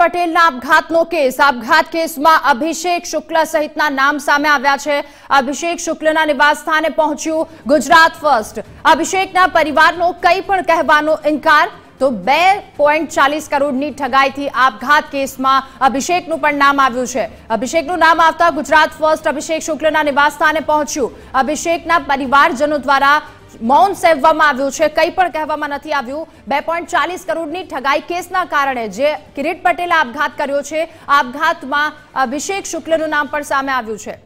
પટેલના આપઘાતનો કેસ આપઘાત કેસમાં અભિષેક શુક્લા સહિતના નામ સામે આવ્યા છે। અભિષેક શુક્લાના નિવાસસ્થાને પહોંચ્યું ગુજરાત ફર્સ્ટ। અભિષેકના પરિવારનો કંઈ પણ કહેવાનો ઇનકાર તો 2.40 કરોડની ઠગાઈથી આપઘાત કેસમાં અભિષેકનું પણ નામ આવ્યું છે। અભિષેકનું નામ આવતા ગુજરાત ફર્સ્ટ અભિષેક શુક્લાના નિવાસસ્થાને પહોંચ્યું। અભિષેકના પરિવારજનો દ્વારા मौन सेवવામાં આવ્યું છે। કંઈ પણ કહેવામાં નથી આવ્યું। 2.40 કરોડની ઠગાઈ કેસના કારણે જે કિરીટ પટેલે આપઘાત કર્યો છે, આપઘાતમાં અભિષેક શુક્લાનું નામ પણ સામે આવ્યું છે।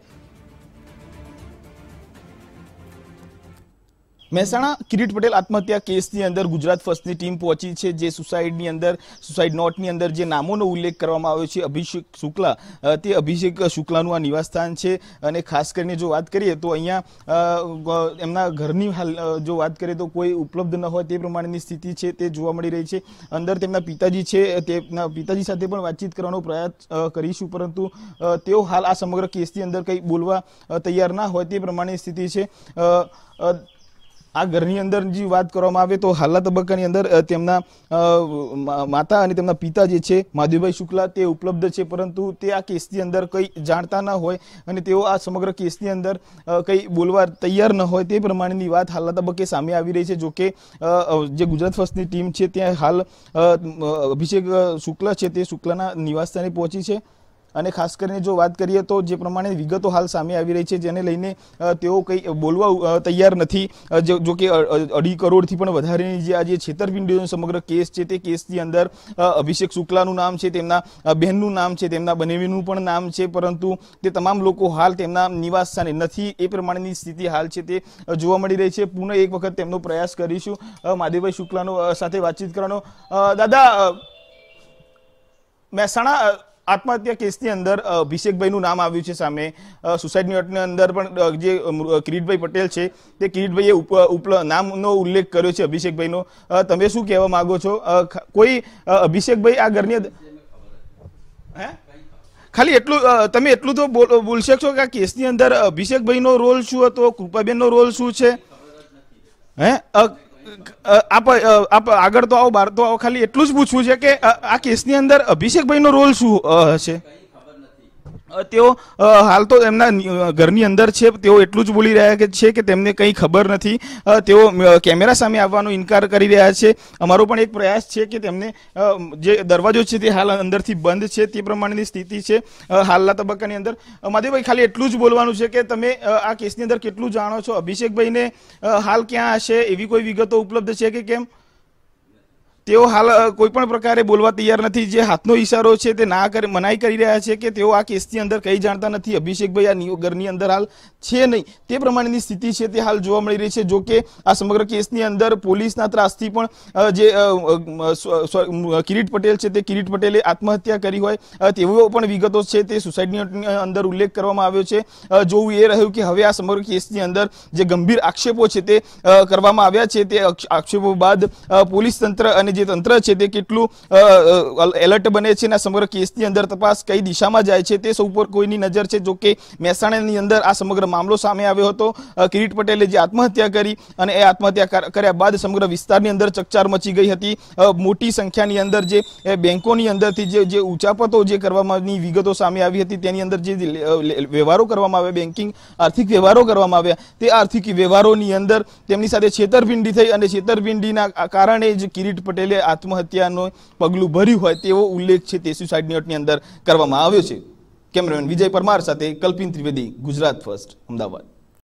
મહેસાણા કિરીટ પટેલ આત્મહત્યા કેસની અંદર ગુજરાત ફર્સ્ટની ટીમ પહોંચી છે। જે સુસાઇડની અંદર સુસાઇડ નોટની અંદર જે નામોનો ઉલ્લેખ કરવામાં આવ્યો છે અભિષેક શુક્લા, તે અભિષેક શુક્લાનું આ નિવાસસ્થાન છે। અને ખાસ કરીને જો વાત કરીએ તો અહીંયા એમના ઘરની હાલ જો વાત કરીએ તો કોઈ ઉપલબ્ધ ન હોય તે પ્રમાણેની સ્થિતિ છે તે જોવા મળી રહી છે। અંદર તેમના પિતાજી છે, તેમના પિતાજી સાથે પણ વાતચીત કરવાનો પ્રયાસ કરીશું, પરંતુ તેઓ હાલ આ સમગ્ર કેસની અંદર કંઈ બોલવા તૈયાર ના હોય તે પ્રમાણેની સ્થિતિ છે। आ घर की अंदर जी बात करवामां आवे तो हालना तबक्का अंदर तेमना माता अने तेमना पिता जे छे महादेव भाई शुक्ला ते उपलब्ध छे, परंतु ते आ केसनी अंदर कई जाणता न होय अने तेओ आ समग्र केसनी अंदर कई बोलवा तैयार न होय ते प्रमाणेनी वात हालना तबक्के सामे आवी रही छे। जो के जे गुजरात फर्स्टनी टीम छे त्यां हाल अभिषेक शुक्ला छे ते शुक्लाना निवासस्थाने पहोंची छे। અને ખાસ કરીને જો વાત કરીએ તો જે પ્રમાણે વિગતો હાલ સામે આવી રહી છે જેને લઈને તેઓ કંઈ બોલવા તૈયાર નથી। જો કે 2.5 કરોડથી પણ વધારેની જે આ જે છેતરપિંડીનો સમગ્ર કેસ છે તે કેસની અંદર અભિષેક શુક્લાનું નામ છે, તેમના બહેનનું નામ છે, તેમના બનેવીનું પણ નામ છે, પરંતુ તે તમામ લોકો હાલ તેમના નિવાસસ્થાને નથી એ પ્રમાણેની સ્થિતિ હાલ છે તે જોવા મળી રહી છે। પુનઃ એક વખત તેમનો પ્રયાસ કરીશું માધવભાઈ શુક્લાનો સાથે વાતચીત કરવાનો। દાદા, મહેસાણા आत्महत्या केस की अंदर अभिषेक भाई नाम आव्यु छे सामे, सुसाइड नोट ने अंदर पण जे किरीट भाई पटेल छे ते किरीट भाई नामनो उल्लेख कर्यो छे अभिषेक भाई नो। तमे शुं कहेवा मांगो छो? कोई अभिषेक भाई आ घरनी हैं खाली एटलू तमे एटलू तो बोल शकशो के केस की अंदर अभिषेक भाई नो रोल शुं हतो, कृपाबेन नो रोल शुं छे? हैं आप आगर तो आओ, बार तो आओ, खाली एटलू ज पूछवू छे के आ केसनी अंदर अभिषेक भाई नो रोल शुं हशे? तेओ हाल तो एमना घरनी अंदर छे, तेओ एटलू ज बोली रह्या छे के तेमने कंई खबर नथी। तेओ केमेरा सामे आववानो इनकार करी रह्या छे। अमारो पण एक प्रयास छे के तेमने जे दरवाजो छे ते हाल अंदरथी बंध छे ते प्रमाणेनी स्थिति छे हालना तबक्कानी अंदर। माधव भाई, खाली एटलू ज बोलवानुं छे के तमे आ केसनी अंदर केटलू जाणो छो? अभिषेक भाईने हाल क्यां हशे एवी कोई विगतो उपलब्ध छे के केम? तेओ हाल कोईपण प्रकारे बोलवा तैयार नहीं। जे हाथनो इशारो छे ते ना कर मनाई करी रह्या छे के तेओ आ केसनी अंदर कई जाणता नहीं। अभिषेक भाई आ घरनी अंदर हाल छे नहीं ते प्रमाणेनी स्थिति छे ते हाल जोवा मळी रही छे। जो के आ समग्र केसनी अंदर पोलीसना त्रासथी पण जे किरीट पटेल छे ते किरीट पटेले आत्महत्या करी होय तेवो पण विगतो छे ते सुसाइडनी अंदर उल्लेख करवामां आव्यो छे। जोवुं ए रह्युं के हवे आ समग्र केसनी अंदर जे गंभीर आक्षेपो छे ते करवामां आव्या छे ते आक्षेपो बाद पोलीस तंत्र अने तंत्र छे ते केटलू एलर्ट बने छे ने समग्र केसनी अंदर तपास कई दिशामां जाय छे ते सौ पर कोईनी नजर छे। जो के महेसाणानी अंदर आ समग्र मामलो सामे आव्यो हतो। किरीट पटेले जे आत्महत्या करी अने ए आत्महत्या कर्या बाद समग्र विस्तारनी अंदर चकचार मची गई हती। मोटी संख्यानी अंदर जे बेंकोनी अंदरथी जे उचापतो जे करवामांनी विगतो सामे आवी हती तेनी अंदर जे व्यवहारो करवामां आव्या, बेंकिंग आर्थिक व्यवहारो करवामां आव्या ते आर्थिक व्यवहारोनी अंदर तेमनी साथे छेतरपिंडी थई अने छेतरपिंडीना कारणे ज किरीट पटेले आत्महत्या पगलू भर्यु होय तेवो उल्लेख छे ते सुसाइड नोटनी अंदर करवामां आव्यो छे। कैमरामेन विजय परमार साथे कल्पिन त्रिवेदी, गुजरात फर्स्ट, अहमदाबाद।